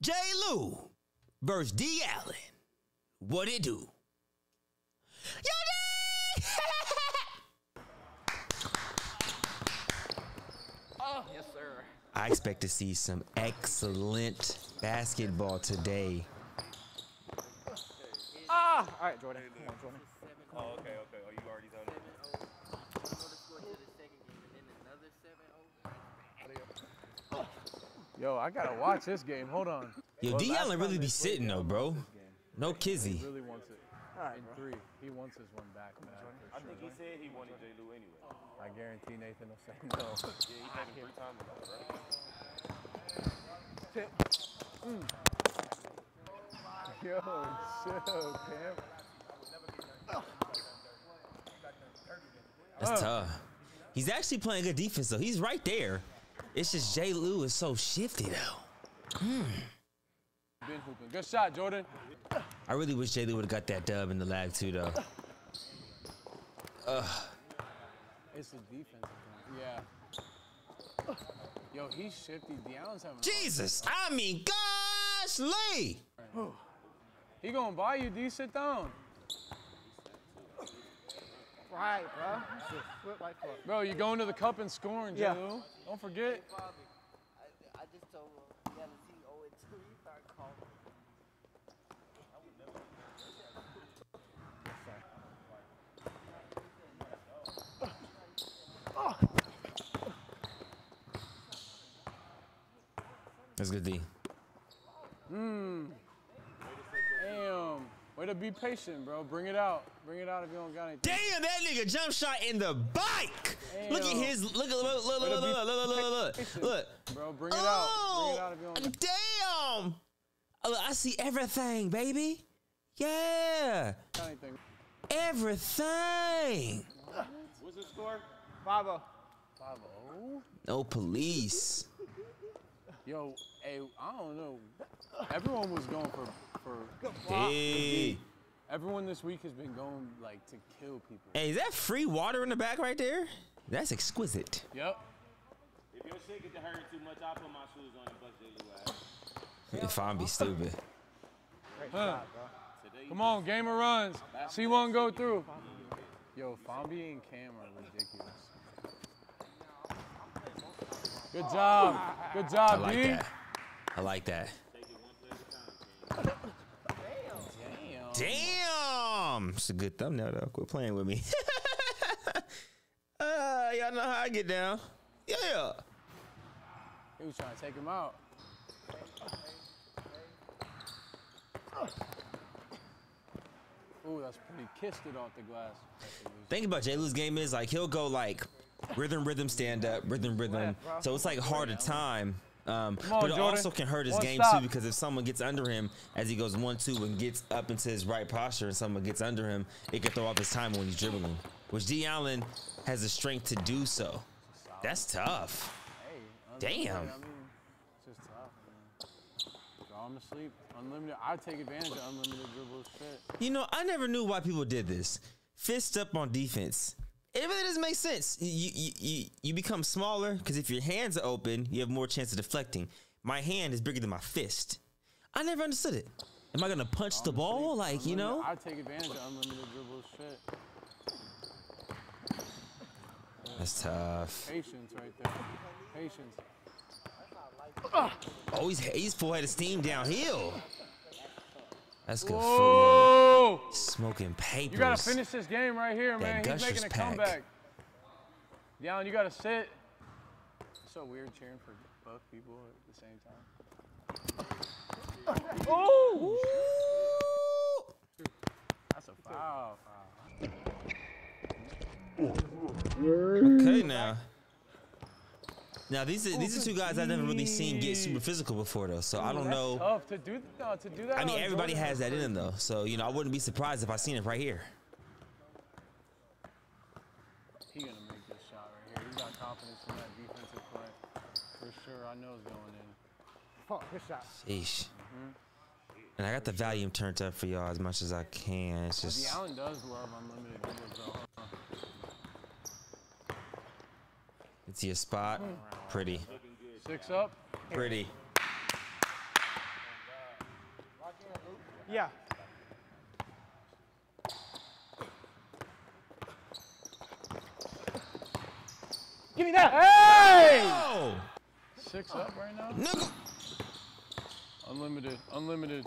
J. Lew versus DeAllen. What it do? Yo, oh, yes, sir. I expect to see some excellent basketball today. Ah! All right, Jordan. Come on, Jordan. Oh, okay, okay. Oh, you already done it. Yo, I gotta watch this game. Hold on. Yo, DeAllen really be sitting though, bro. No kizzy. He really wants it. All right, in three, he wants his one back. Man, I think he said he wanted J. Lew anyway. I guarantee Nathan will say no. Yeah, he's having free time with us, right? Yo, chill, Cam. That's tough. He's actually playing good defense, though. He's right there. It's just J. Lew is so shifty, though. Good shot, Jordan. I really wish J. Lew would have got that dub in the lag, too, though. It's the defense. Yeah. Yo, he's shifty. DeAllen's having Jesus, I mean, gosh, Lee. He gonna buy you, D. Sit down. Right, bro. Bro, you going to the cup and scoring, J. Lew. Don't forget. I just told him, yeah, the team 0-2, you start calling. That's good, D. Damn. Way to be patient, bro. Bring it out. Bring it out if you don't got anything. Damn, that nigga jump shot in the bike. Damn. Look at his. Look. Bro, bring it out. Bring it out if you don't got anything. I see everything, baby. Yeah. Everything. What's the score? 5-0. 5-0. No police. Yo, hey, I don't know. Everyone was going for everyone this week has been going like to kill people. Hey, is that free water in the back right there? That's exquisite. Yep. If your shit gets to hurt too much, I'll put my shoes on and bust you out. If I'm be stupid. Great shot, bro. Come on, gamer runs. See one go through. Yo, Fombi and Cam are ridiculous. Good job. Good job, dude. I like that. Damn. It's a good thumbnail, though. Quit playing with me. Y'all know how I get down. Yeah. He was trying to take him out. Ooh, that's pretty. Kissed it off the glass. Think about J. Lew's game is like he'll go like rhythm, stand up, rhythm. So it's like harder time. But it also can hurt his game too, because if someone gets under him as he goes 1-2 and gets up into his right posture and someone gets under him, it can throw off his time when he's dribbling, which DeAllen has the strength to do so. That's tough. Damn. I'm asleep. Unlimited. I take advantage of unlimited dribbles. You know, I never knew why people did this. Fist up on defense. It really doesn't make sense. You become smaller because if your hands are open, you have more chance of deflecting. My hand is bigger than my fist. I never understood it. Am I gonna punch the ball? Like, you know? I take advantage of unlimited dribbles. That's tough. Patience right there. Patience. Oh, he's full head of steam downhill. That's good. Whoa. Food. Smoking papers. You got to finish this game right here, man. He's making a comeback. Down, you got to sit. It's so weird cheering for both people at the same time. Oh! That's a foul. Okay, now. Now these are two guys I've never really seen get super physical before though, so I don't know. Tough to do that. I mean, everybody has that in them though, so you know I wouldn't be surprised if I seen it right here. He's gonna make this shot right here. He got confidence from that defensive play for sure. I know it's going in. Fuck, good shot. Sheesh. And I got the volume turned up for y'all as much as I can. It's just. DeAllen does love unlimited dribbles though. It's your spot. Pretty. 6 up. Pretty. Yeah. Give me that. Hey! Oh. 6 up right now? No. Unlimited, unlimited.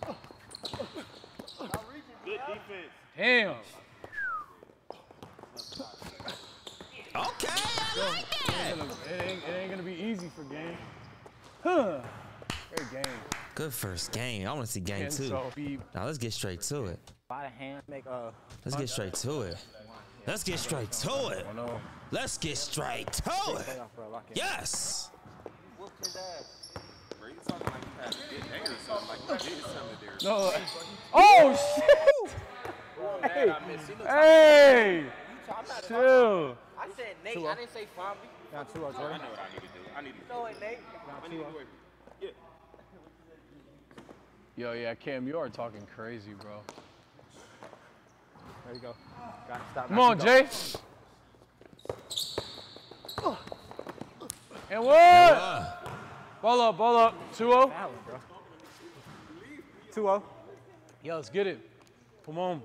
Good defense. Damn. Okay, I like that. It ain't gonna be easy for game. Huh. Great game. Good first game. I want to see game 2. Now let's get straight to it. Let's get straight to it. Let's get straight to it. Let's get straight to it. Yes. No. Oh shit. Hey. Hey. Chill. I said Nate. I didn't say Fombi. Down 2 up, Jordan. I know what I need to do. I need to throw it, Nate. Down 2 up. Yeah. Yo, yeah, Cam, you are talking crazy, bro. There you go. Gotta stop. Come on, Jay. And what? Yeah. Ball up, ball up. 2-0. 2-0. Yo, let's get it. Come on.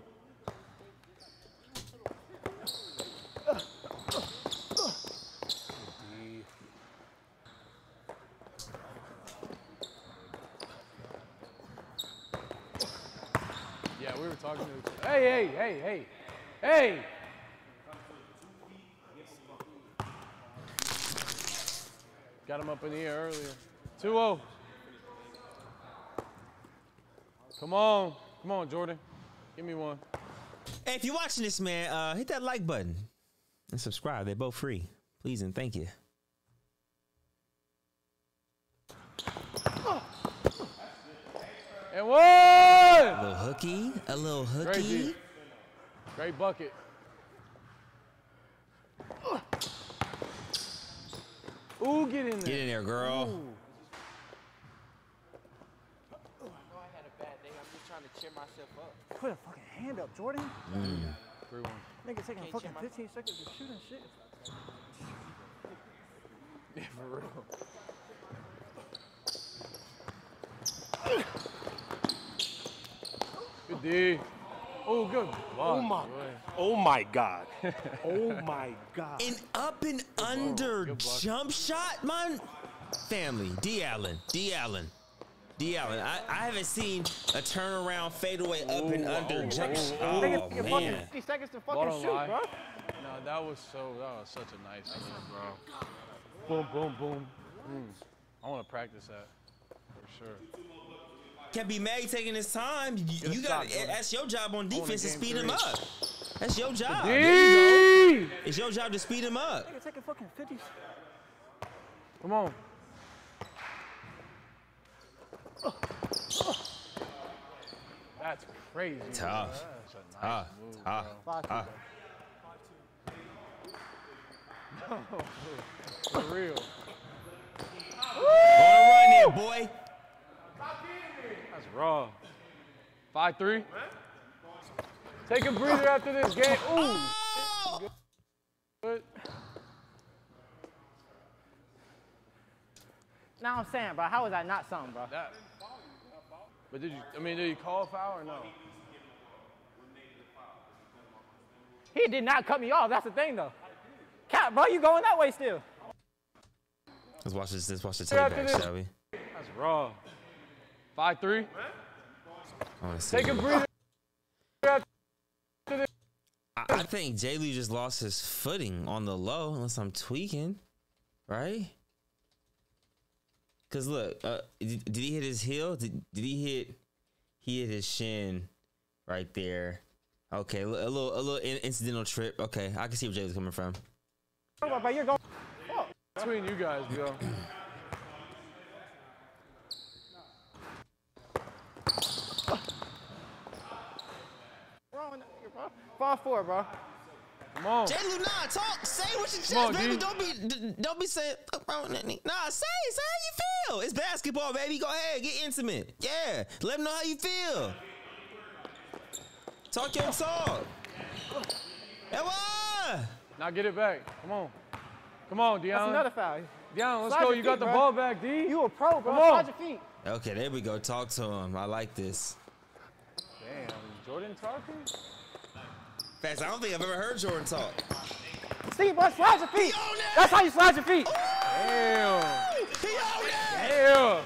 Hey, hey, hey, hey, hey! Got him up in the air earlier. 2-0. Come on. Come on, Jordan. Give me one. Hey, if you're watching this, man, hit that like button and subscribe. They're both free. Please and thank you. And whoa! A little hooky, a little hooky. Crazy. Great bucket. Ooh, get in there. Get in there, girl. Ooh. I know I had a bad day. I'm just trying to cheer myself up. Put a fucking hand up, Jordan. Mm. Nigga taking fucking 15 seconds to shoot and shit. Yeah, for real. D. Oh, good. Oh my. Oh my God. Oh my God. An up and under jump shot, man. Family. DeAllen. I haven't seen a turnaround fadeaway up and under jump shot. Oh, man. 50 seconds to fucking shoot, bro. No, that was such a nice move, bro. Boom, boom, boom. I want to practice that for sure. Can't be mad taking his time. You got that's your job on defense to speed him up. That's your job. There you go. It's your job to speed him up. Take a fucking 50. Come on. That's crazy. Tough. That's a nice move, tough. For real. Go run there, boy. That's raw. 5-3. Take a breather after this game. Ooh. Good. Now I'm saying, bro, how is that not something, bro? That, but did you call a foul or no? He did not cut me off. That's the thing, though. Cap, bro, you going that way still? Let's watch this. Let's watch the tape back, shall we? That's raw. 5-3. Take a breather. I think J. Lew just lost his footing on the low, unless I'm tweaking, right? Because look, did he hit his heel? Did he hit? He hit his shin right there. Okay, a little incidental trip. Okay, I can see where J. Lew's coming from. Between you guys, yo. Four, bro. Come on. J. Lew, nah, talk. Say what you just, baby. Don't be saying. Nah, say how you feel. It's basketball, baby. Go ahead, get intimate. Yeah, let them know how you feel. Talk your talk. Ewa. Now get it back. Come on. Come on, DeAllen. That's another foul. DeAllen, let's go. You got the ball back, D. You a pro, bro. Slide your feet. Okay, there we go. Talk to him. I like this. Jordan talking? Facts, I don't think I've ever heard Jordan talk. See, boy, slide your feet. That's how you slide your feet. Ooh. Damn. Damn.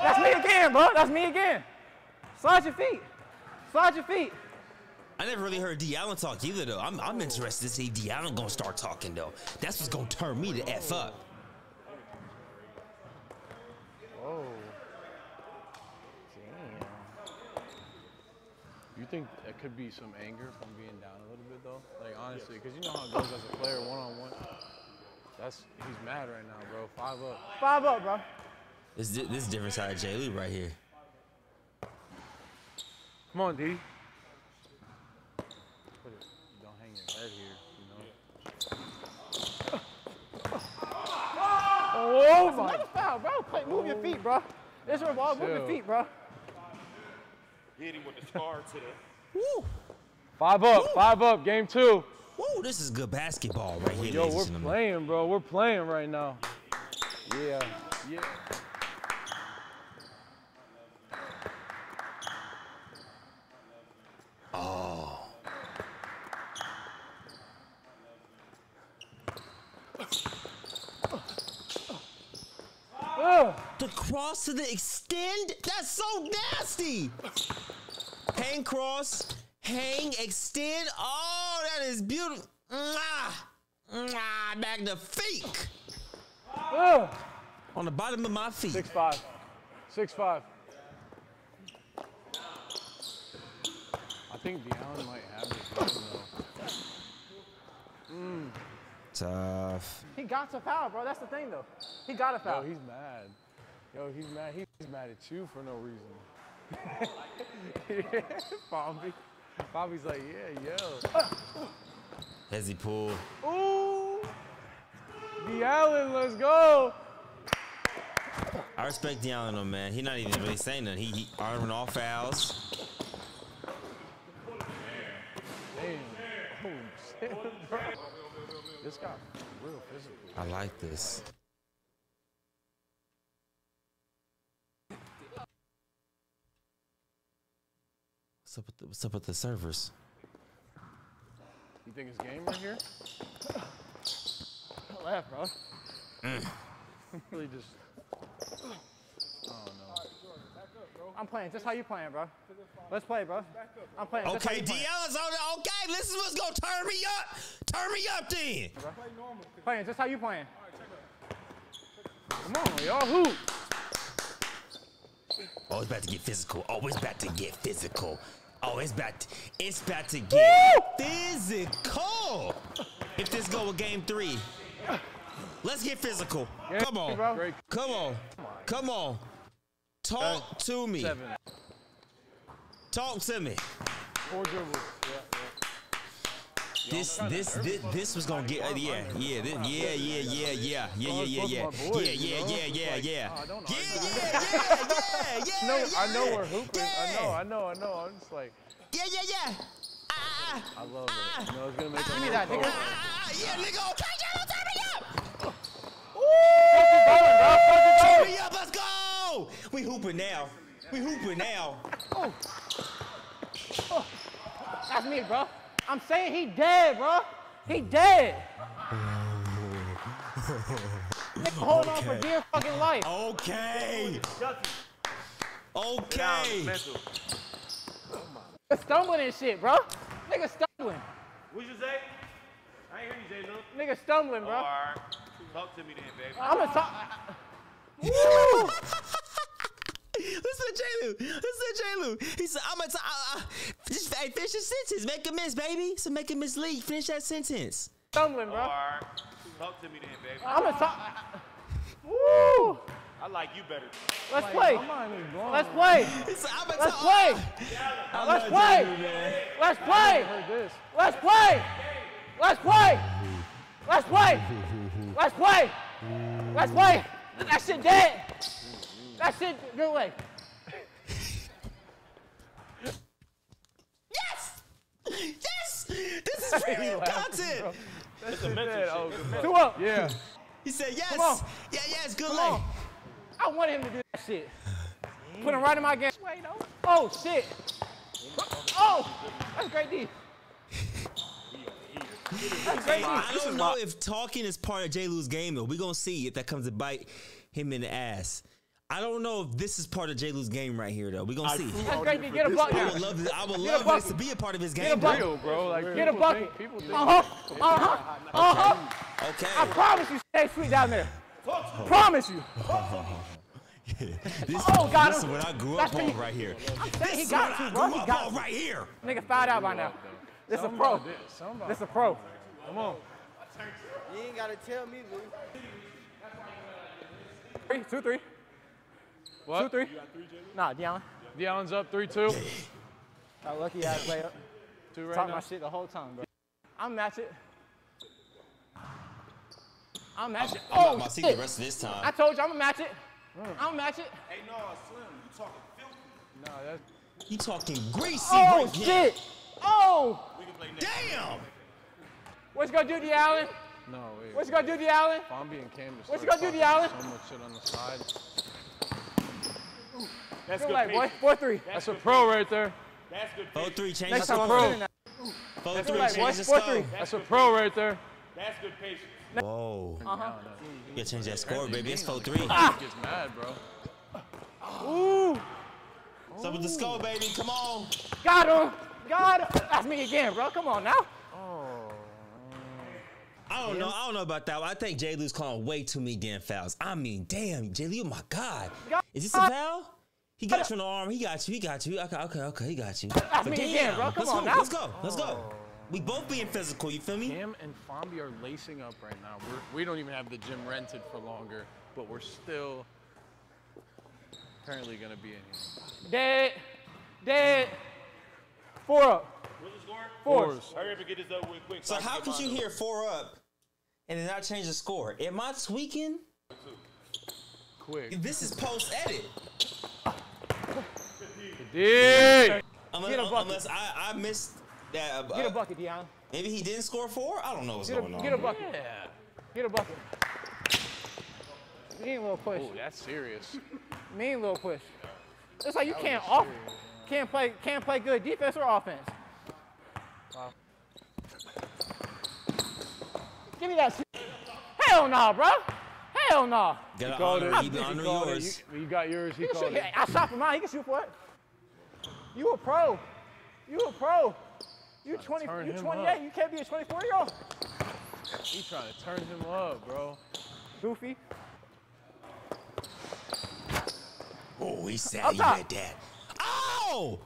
That's me again, bro. That's me again. Slide your feet. Slide your feet. I never really heard DeAllen talk either, though. I'm interested to see DeAllen gonna start talking, though. That's what's gonna turn me to F up. Whoa. Damn. You think that could be some anger from being down a little bit, though? Like, honestly, because you know how it goes as a player, one-on-one. He's mad right now, bro. 5 up. 5 up, bro. This is different side of J. Lew right here. Come on, D. Don't hang your head here, you know. Oh, my. Another foul, bro. Move your feet, bro. This is ball. Move your feet, bro. Hit him with the scar today. Woo. 5 up. Woo. 5 up. Game 2. Woo, this is good basketball right here. Yo, we're playing, bro. We're playing right now. Yeah. Yeah. Oh. The cross to the extend? That's so nasty. Hang cross, hang, extend. Oh, that is beautiful. Magnifique. On the bottom of my feet. 6'5". 6'5". I think DeAllen might have this though. Tough. He got to foul, bro. That's the thing, though. He got a foul. Yo, he's mad. Yo, he's mad. He's mad at you for no reason. Fombi. Fombi's like, yeah, yo. Hezzy pull. Ooh. DeAllen, let's go. I respect DeAllen though, man. He's not even really saying nothing. He arming all fouls. Damn. Oh, shit, bro. This got real physical. I like this. What's up with the servers? You think it's game right here? I laugh, bro. Really just. Oh, no. I'm playing just how you playing, bro. Let's play, bro. I'm playing. Okay, DL's on it. Okay, this is what's gonna turn me up. Turn me up, then. Bro. Playing just how you playing. Come on, y'all hoop. Oh, it's about to get physical. Oh, it's about to get physical. Oh, it's about to get physical. If this go with game 3. Let's get physical. Yeah, come on. Bro. Come on. Come on. Talk to me. 7. Talk to me. 4 dribbles. Yeah. This was gonna get yeah. I know we're hooping. I know. I'm just like yeah. I love it. No, it's gonna make me that nigga. Yeah, nigga. Okay, turn me up, let's go! We hooping now. We hooping now. Oh. Oh. That's me, bro. I'm saying he dead, bro. He dead. Hold on for dear fucking life. Okay. Okay. Stumbling and shit, bro. Nigga stumbling. What'd you say? I ain't hear you, J. Lew. Nigga stumbling, bro. Talk to me then, baby. I'm gonna talk. Woo! Listen to J. Lew. He said, I'm gonna talk. Hey, finish your sentence. Make a miss, baby. So make a mislead. Finish that sentence. Stumbling, bro. Talk to me then, baby. I'm gonna talk. Woo! I like you better. Let's play. Let's play. Let's play. Let's play. Let's play. Let's play. Let's play. Let's play. Let's play. Let's play. That shit dead. That shit good way. Yes! Yes! This is premium content. It's a mental shit. 2 up. Yeah. He said yes. Come on. Yeah, yes, good leg. I want him to do that shit. Put him right in my game. Wait, no. Oh, shit. Oh, that's great D. Hey, I don't know if talking is part of J. Lew's game, though. We're going to see if that comes to bite him in the ass. I don't know if this is part of J. Lew's game right here, though. We're going to see. That's great D. Get a bucket. I would love this to be a part of his game. Get a bucket, bro. Like, get a bucket. Okay. I promise you, stay sweet down there. Promise you. Yeah. This is what I grew up on right here. This is what I grew up on right here. Nigga fouled out by now. This a pro. This a pro. Come on. You ain't gotta tell me, Lou. 3-2-3. What? 2-3. You got three, Jalen? Nah, DeAllen. DeAllen's up 3-2. How lucky I play up. Two right now. Talk my shit the whole time, bro. I'm match it. I'm match it. Oh, I'm not seeing the rest of this time. I told you I'm gonna match it. I'll match it. Hey, no, Slim, you talking filthy. No, that's... You talking greasy. Oh, right shit. Now. Oh. We can play next. Damn. What's going to do, DeAllen? No, wait. What's going to do, DeAllen? Fombi and Cam. What's going to do, DeAllen? So much shit on the side. Ooh, that's good, like, boy. 4-3. That's a pro right there. That's good. 4-3, change the score. Ooh, 4-3, like, change the score. That's a pro right there. That's good patience. Whoa. You gotta change that score, baby. It's 4-3. Ah. Gets mad, bro. Ooh. So with the score, baby. Come on. Got him. Got him. That's me again, bro. Come on now. Oh. I don't know. I don't know about that. I think J. Lew's calling way too many damn fouls. I mean, damn, J. Lew, my God. Is this a foul? He got you in the arm. He got you. He got you. Okay. He got you. That's me again, bro. Come on now. Let's go. Let's go. We both being physical, you feel me? Cam and Fombi are lacing up right now. We don't even have the gym rented for longer, but we're still apparently going to be in here. Dead. 4 up. What's the score? 4s. Hurry up and get this over with quick. So how could you hear 4 up and then not change the score? Am I tweaking? Quick. This is post-edit. Unless I missed... Yeah, get a bucket, Deion. Maybe he didn't score 4? I don't know what's going on. Get a bucket. Yeah. Get a bucket. Mean little push. Oh, that's serious. Mean little push. It's like you can't play good defense or offense. Wow. Give me that shit. Hell nah, bro. Hell nah. You got it. You got yours. He called it. I shot for mine. He can shoot for it. You a pro. You a pro. You 20, you 28, you can't be a 24-year-old. He trying to turn him up, bro. Goofy. Oh, he said he did that. Oh!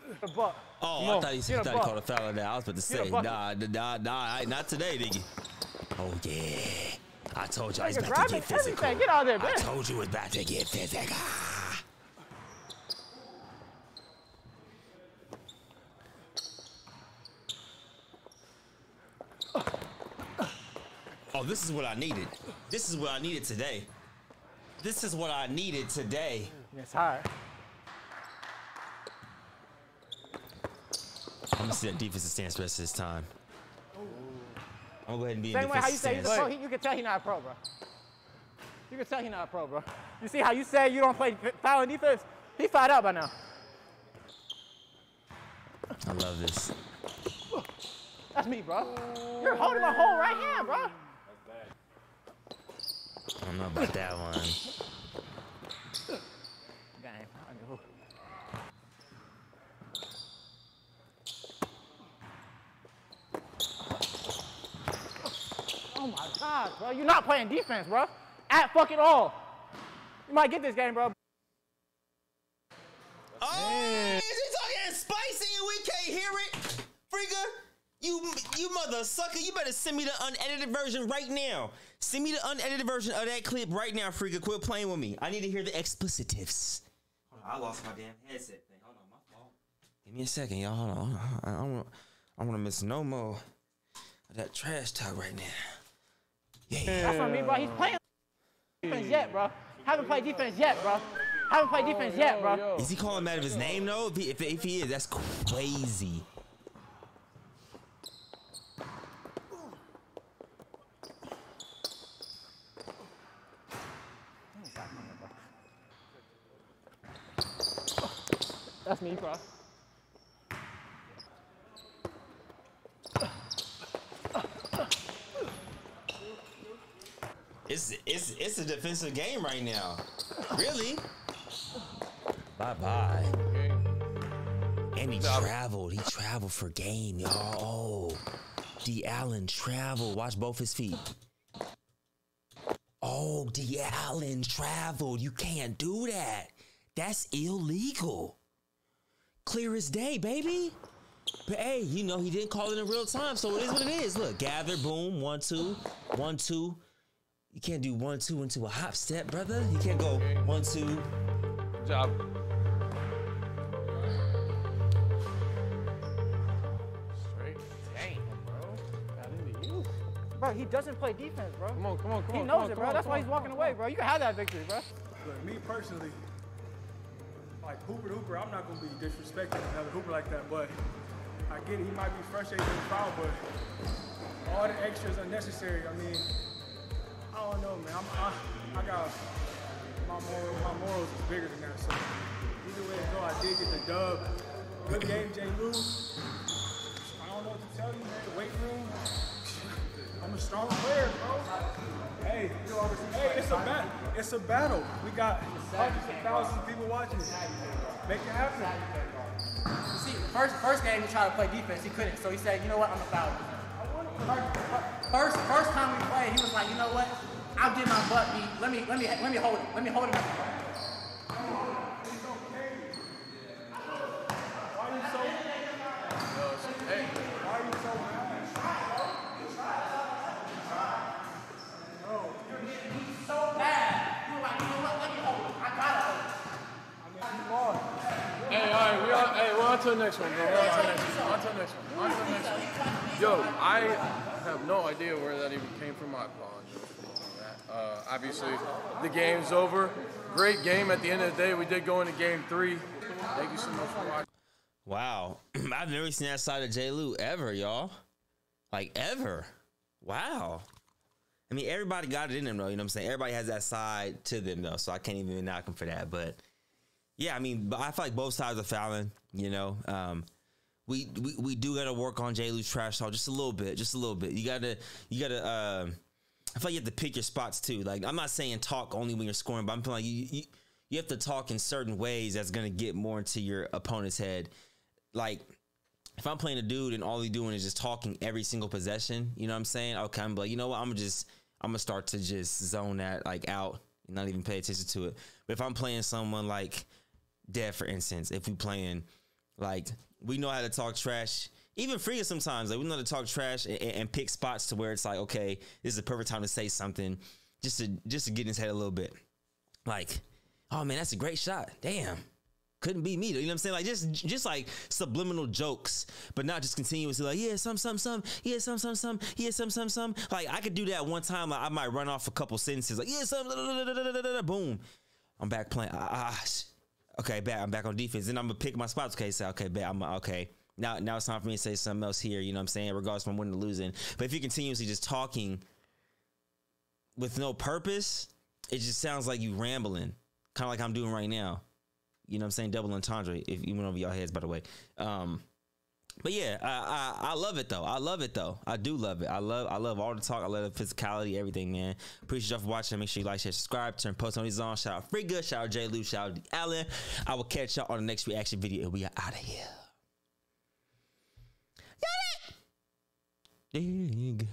Oh, I thought he said he called a foul on that. I was about to say, nah, not today, nigga. Oh, yeah. I told you I was about to get physical. Get out there, man. I told you I was about to get physical. Oh, this is what I needed. This is what I needed today. This is what I needed today. That's high. I'm gonna sit in defensive stance the rest of this time. I'm gonna go ahead and be in defensive stance. Same way how you say he's a pro, you can tell he's not a pro, bro. You can tell he's not a pro, bro. You see how you say you don't play foul defense? He fouled out by now. I love this. That's me, bro. You're holding my whole right hand, bro. I don't know about that one. Damn, I know. Oh my God, bro. You're not playing defense, bro. At fucking all. You might get this game, bro. Oh, she's talking spicy and we can't hear it. Friga, you mother sucker. You better send me the unedited version right now. Send me the unedited version of that clip right now, Friga. Quit playing with me. I need to hear the explicitives. Hold on, I lost my damn headset thing. Hold on, my fault. Give me a second, y'all. Hold on. I don't want to miss no more of that trash talk right now. Yeah. That's what I mean, bro. He's playing defense yet, bro. Haven't played defense yet, bro. Haven't played defense yet, bro. Yo. Is he calling him out of his name, though? If he is, that's crazy. That's me, bro. It's a defensive game right now. Really? Bye-bye. And he traveled. He traveled for game, y'all. Oh. DeAllen traveled. Watch both his feet. Oh, DeAllen traveled. You can't do that. That's illegal. Clear as day, baby. But hey, you know, he didn't call it in real time, so it is what it is. Look, gather, boom, 1-2, 1-2. You can't do 1-2 into a hop step, brother. You can't go 1-2. Good job. Straight. Dang, bro. Got into you. Bro, he doesn't play defense, bro. Come on, come on, come on. He knows it, bro. That's why he's walking away, bro. You can have that victory, bro. Look, me personally, like Hooper to Hooper, I'm not going to be disrespecting another Hooper like that, but I get it. He might be frustrated with the foul, but all the extras are necessary. I mean, I don't know, man. I got my morals is bigger than that. So either way to go, I did get the dub. Good game, J. Lew. I don't know what to tell you, man. The weight room. I'm a strong player, bro. Hey, it's a battle. We got hundreds of thousands of people watching. Make it happen. You see, first game he tried to play defense, he couldn't. So he said, you know what, I'm a foul. First time we played, he was like, you know what? I'll get my butt beat. Let me hold him. Let me hold him. On to the next one, bro. On to the next one. Yo, I have no idea where that even came from. I apologize. Obviously, the game's over. Great game at the end of the day. We did go into game three. Thank you so much for watching. Wow. I've never seen that side of J. Lew ever, y'all. Like, ever. Wow. I mean, everybody got it in them, though. You know what I'm saying? Everybody has that side to them, though, so I can't even knock them for that, but... yeah, I mean, I feel like both sides are fouling, you know. We do got to work on J. Lew's trash talk just a little bit, You gotta. I feel like you have to pick your spots too. Like, I'm not saying talk only when you're scoring, but I'm feeling like you have to talk in certain ways that's gonna get more into your opponent's head. Like, if I'm playing a dude and all he's doing is just talking every single possession, you know what I'm saying? Okay, I'm like, you know what? I'm gonna start to just zone that like out, and not even pay attention to it. But if I'm playing someone like Dead, for instance, if we playing, like, we know how to talk trash, even Friga sometimes, like, we know how to talk trash and pick spots to where it's like, okay, this is the perfect time to say something just to get in his head a little bit. Like, oh man, that's a great shot. Damn, couldn't be me though. You know what I'm saying? Like, just like subliminal jokes, but not just continuously like, yeah, some. Like, I could do that one time. Like, I might run off a couple sentences like, yeah, some, boom, I'm back playing. Okay, bad. I'm back on defense. Then I'm gonna pick my spots. Okay, so okay, bad. Now it's time for me to say something else here. You know what I'm saying? Regardless if I'm winning or losing. But if you're continuously just talking with no purpose, it just sounds like you rambling, kind of like I'm doing right now. You know what I'm saying? Double entendre. If you went over your heads, by the way. But yeah, I love it though. I do love it. I love all the talk. I love the physicality, everything, man. Appreciate y'all for watching. Make sure you like, share, subscribe, turn post on these on. Shout out Friga, shout out J. Lew, shout out DeAllen. I will catch y'all on the next reaction video, and we are out of here. Dig.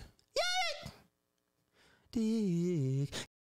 Dig.